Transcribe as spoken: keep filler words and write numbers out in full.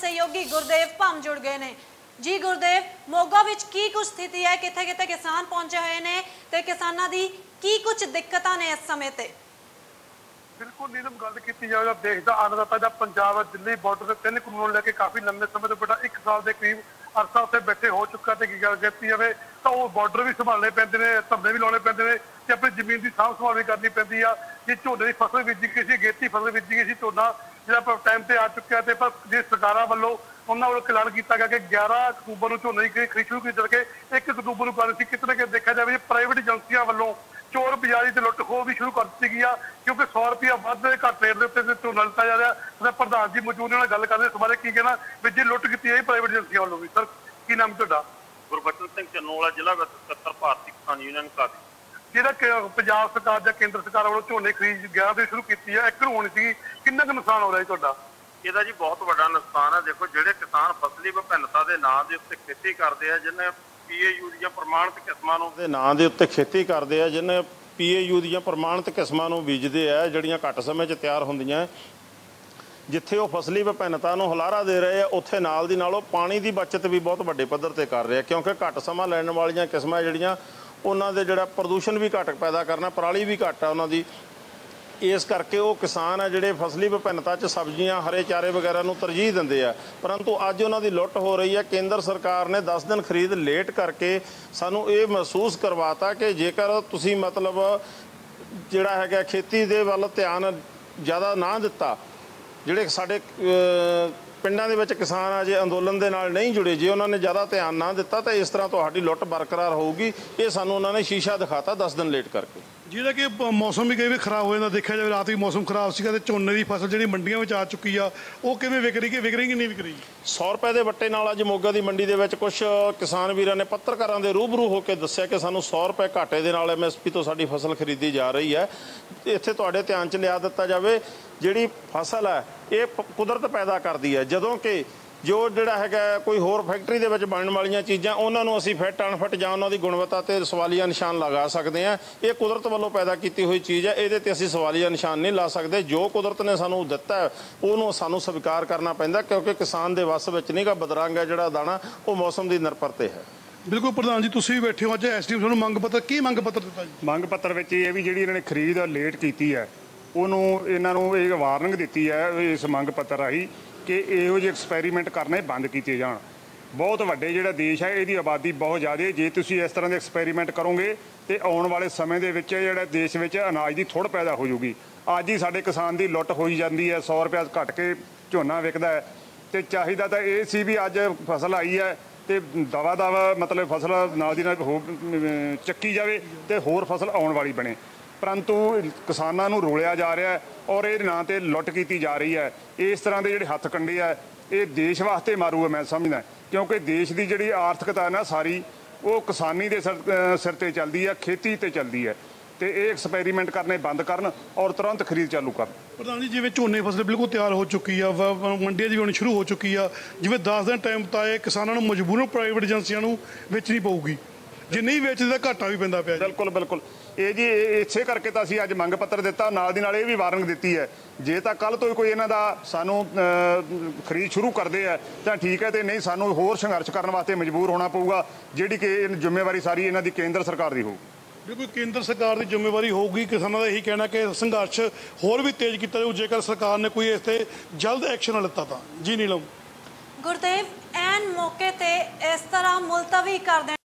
सहयोगी गुरदेव भम जुड़ गए ने। जी गुरदेव, मोगा विच की कुछ स्थिति है, किथे किथे किसान पहुंचे हुए ने ते किसानां दी की कुछ दिक्कतां ने इस समय ते? बिल्कुल नीलम, गल की जाए आप देखता आना पैदा पंजाब दिल्ली बॉर्डर से तीन कानून लैके काफ़ी लंबे समय तो बड़ा एक साल के करीब अरसा उत्तर बैठे हो चुका। तो गल की जाए तो वो बॉर्डर भी संभालने पैंदे ने, धरने भी लाने पैंदे ने, अपनी जमीन की साफ संभाल भी करनी पैंदी आ। जी झोने की फसल बीजी गई सी, अगेती फसल बीजी गई सी, झोना जो टाइम से आ चुका है। पर जो सरकार वालों उन्होंने वालों ऐलान किया गया कि ग्यारह अक्तूबर को झोने की खरीद शुरू की जाके एक अक्तूबर को करनी सी। कितने कितने देखा जाए प्राइवेट एजेंसियों वालों चोर बाजारी से लुट खो भी शुरू कर दी गई है, क्योंकि सौ रुपया वाधे घट रेट के उत्तर झोना लिता जा रहा है। प्रधान जी मौजूद ने गल कर रहे, इस बारे की कहना भी जी लुट की है प्राइवेट एजेंसियों वालों भी। सर की नाम तुहाडा? गुरबचन सिंह चनोला, जिला सत्तर भारती किसान यूनियन कादी। जिहड़ा पंजाब सरकार या केंद्र सरकार वालों झोने खरीद ग्यारह से शुरू की है, एकड़ होनी सी, कितना का नुकसान हो रहा है तुहाडा? ਇਹਦਾ जी बहुत ਵੱਡਾ ਨੁਕਸਾਨ है। देखो ਜਿਹੜੇ किसान फसली ਵਿਭਿੰਨਤਾ ਦੇ ਨਾਂ ਦੇ ਉੱਤੇ खेती करते हैं, जिन्हें पी ए यू ਦੀਆਂ ਪ੍ਰਮਾਣਿਤ ਕਿਸਮਾਂ ਨੂੰ ਦੇ ਨਾਂ ਦੇ ਉੱਤੇ खेती करते हैं, जिन्हें पी ए यू ਦੀਆਂ ਪ੍ਰਮਾਣਿਤ ਕਿਸਮਾਂ ਨੂੰ ਬੀਜਦੇ ਆ, ਜਿਹੜੀਆਂ ਘੱਟ ਸਮੇਂ 'ਚ ਤਿਆਰ ਹੁੰਦੀਆਂ। ਜਿੱਥੇ ਉਹ ਫਸਲੀ ਵਿਭਿੰਨਤਾ ਨੂੰ ਹੁਲਾਰਾ ਦੇ ਰਹੇ ਆ, ਉੱਥੇ ਨਾਲ ਦੀ ਨਾਲ ਉਹ ਪਾਣੀ ਦੀ ਬਚਤ ਵੀ ਬਹੁਤ ਵੱਡੇ ਪੱਧਰ ਤੇ ਕਰ ਰਹੇ ਆ, ਕਿਉਂਕਿ ਘੱਟ ਸਮਾਂ ਲੈਣ ਵਾਲੀਆਂ ਕਿਸਮਾਂ ਜਿਹੜੀਆਂ ਉਹਨਾਂ ਦੇ ਜਿਹੜਾ ਪ੍ਰਦੂਸ਼ਣ ਵੀ ਘੱਟ ਪੈਦਾ ਕਰਨਾ, ਪਰਾਲੀ ਵੀ ਘੱਟ ਆ ਉਹਨਾਂ ਦੀ। इस करके वो किसान है जिहड़े फसली विभिन्नता च सब्जियां हरे चारे वगैरह नूं तरजीह दिंदे आ, परंतु अज उन्हां दी लुट हो रही है। केंद्र सरकार ने दस दिन खरीद लेट करके सानूं ये महसूस करवाता कि जेकर तुसीं मतलब जिहड़ा हैगा खेती दे वल ध्यान ज़्यादा ना दिता, जिहड़े साडे ਪਿੰਡਾਂ ਦੇ ਵਿੱਚ किसान अजे अंदोलन के नाल नहीं जुड़े, जे उन्होंने ज़्यादा ध्यान ना दिता तो इस तरह तुहाडी लुट बरकरार होगी। ये सानूं उन्होंने शीशा दिखाता दस दिन लेट करके। जिहड़ा कि मौसम भी कई बार खराब हो जाता, देखा जाए रात भी मौसम खराब सीगा, झोने की फसल जी मंडियों में आ चुकी है, वो किवें विक रही है, विक रही कि नहीं विक रही? सौ रुपए के वट्टे नाल अज मोगा की मंडी के कुछ किसान वीरां ने पत्रकारां दे रूबरू होकर दस्सिया कि सानूं सौ रुपए घाटे के नाल एम एस पी तो साडी फसल खरीदी जा रही है। इत्थे तुहाडे ध्यान च लिया दिता जावे जिहड़ी फसल है ये कुदरत पैदा करती है, जदों कि जो जोड़ा है कोई होर फैक्टरी के बनने वाली चीज़ा उन्होंने असी फिट अनफिट या उन्होंने गुणवत्ता से सवालिया निशान लगा सकते हैं। ये कुदरत वालों पैदा की हुई चीज़ है, ये असी सवालिया निशान नहीं ला सकते। जो कुदरत ने सूँ दिता है उन्होंने सूँ स्वीकार करना पैंदा, क्योंकि किसान के वस में नहीं गा बदरंग है जोड़ा दाणा वो मौसम की निर्भर पर है। बिल्कुल प्रधान जी, तुसीं भी बैठे हो अज एस डी ओ मंग पत्र की मंग पत्र दिता जी? मंग पत्र ये भी जी इन्होंने खरीद लेट की है, उन्होंने इन्होंने एक वार्निंग दी है इस मंग पत्र राही कि इहो जिहे एक्सपैरीमेंट करने बंद किए जाण। बहुत वड्डे जिहड़ा देश है, इसकी आबादी बहुत ज़्यादा, जे तुसीं इस तरह के एक्सपैरीमेंट करोगे तो आने वाले समय के विच जिहड़ा देश विच अनाज की थोड़ पैदा हो जूगी। अज ही साडे किसान की लुट होई जांदी है, सौ रुपया घट के झोना विकदा है। तो चाहीदा तां इह सी वी अज फसल आई है तो दवा दवा मतलब फसल नाल दी नाल हो चक्की जाए तो होर फसल आउण वाली बणे, परंतु किसानों को रोलिया जा रहा है और ये ना तो लुट की जा रही है। इस तरह के जोड़े हथ कंडे है ये देश वास्ते मारू है, मैं समझदा, क्योंकि देश की जी आर्थिकता ना सारी वो किसानी के सर सिर पर चलती है, खेती पर चलती है। तो ये एक्सपैरीमेंट करने बंद कर और तुरंत खरीद चालू कर। प्रधान जी जिवें झोने फसल बिल्कुल तैयार हो चुकी है, मंडिया जी होनी शुरू हो चुकी है, जिवें दस दिन टाइम बताए किसानों मजबूरन प्राइवेट एजेंसियों को बेचनी पेगी, जे नहीं बेचता घाटा भी पैंदा पिया। बिल्कुल बिल्कुल ये जी इसे करके तो असीं अज मंग पत्र दिता, नाल दी नाल ये भी वार्निंग दी है जे तो कल तो कोई इन्हां दा सानूं खरीद शुरू करते हैं तो ठीक है, तो नहीं सानूं होर संघर्ष करने वास्ते मजबूर होना पऊगा, जिहड़ी कि जिम्मेवारी सारी इन्हां दी केंद्र सरकार दी होऊगी। बिल्कुल केंद्र सरकार की जिम्मेवारी होगी। किसानों का यही कहना कि संघर्ष होर भी तेज़ किया जाऊ जेकर सरकार ने कोई इस पर जल्द एक्शन ना लिता तो। जी नीलम, गुरदेव ऐन मौके पर इस तरह मुलतवी कर